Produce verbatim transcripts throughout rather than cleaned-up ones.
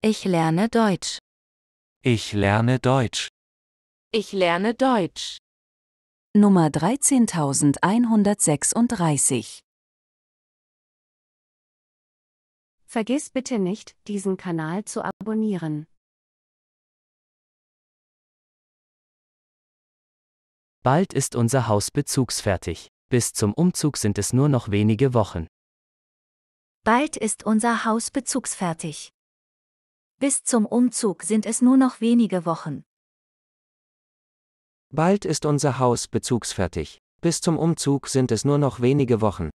Ich lerne Deutsch. Ich lerne Deutsch. Ich lerne Deutsch. Nummer dreizehntausendeinhundertsechsunddreißig. Vergiss bitte nicht, diesen Kanal zu abonnieren. Bald ist unser Haus bezugsfertig. Bis zum Umzug sind es nur noch wenige Wochen. Bald ist unser Haus bezugsfertig. Bis zum Umzug sind es nur noch wenige Wochen. Bald ist unser Haus bezugsfertig. Bis zum Umzug sind es nur noch wenige Wochen.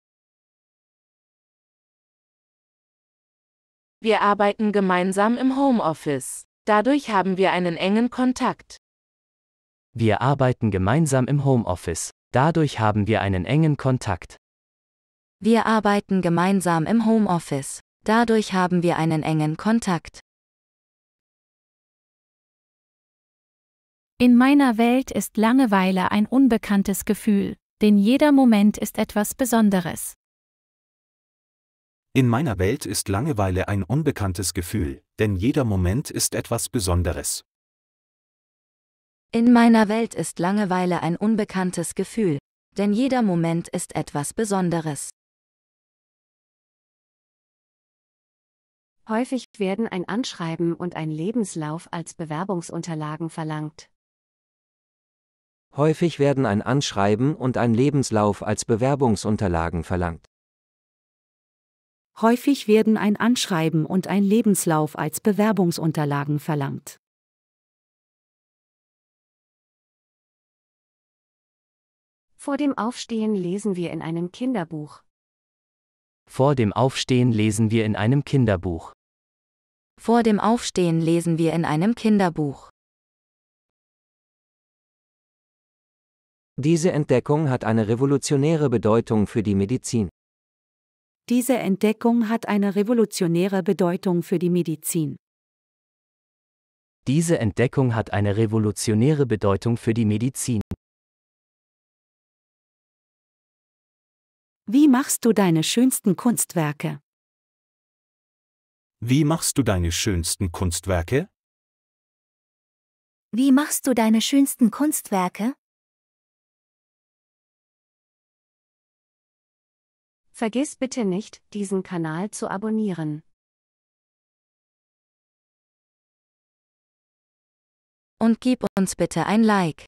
Wir arbeiten gemeinsam im Homeoffice. Dadurch haben wir einen engen Kontakt. Wir arbeiten gemeinsam im Homeoffice. Dadurch haben wir einen engen Kontakt. Wir arbeiten gemeinsam im Homeoffice. Dadurch haben wir einen engen Kontakt. In meiner Welt ist Langeweile ein unbekanntes Gefühl, denn jeder Moment ist etwas Besonderes. In meiner Welt ist Langeweile ein unbekanntes Gefühl, denn jeder Moment ist etwas Besonderes. In meiner Welt ist Langeweile ein unbekanntes Gefühl, denn jeder Moment ist etwas Besonderes. Häufig werden ein Anschreiben und ein Lebenslauf als Bewerbungsunterlagen verlangt. Häufig werden ein Anschreiben und ein Lebenslauf als Bewerbungsunterlagen verlangt. Häufig werden ein Anschreiben und ein Lebenslauf als Bewerbungsunterlagen verlangt. Vor dem Aufstehen lesen wir in einem Kinderbuch. Vor dem Aufstehen lesen wir in einem Kinderbuch. Vor dem Aufstehen lesen wir in einem Kinderbuch. Diese Entdeckung hat eine revolutionäre Bedeutung für die Medizin. Diese Entdeckung hat eine revolutionäre Bedeutung für die Medizin. Diese Entdeckung hat eine revolutionäre Bedeutung für die Medizin. Wie machst du deine schönsten Kunstwerke? Wie machst du deine schönsten Kunstwerke? Wie machst du deine schönsten Kunstwerke? Vergiss bitte nicht, diesen Kanal zu abonnieren. Und gib uns bitte ein Like.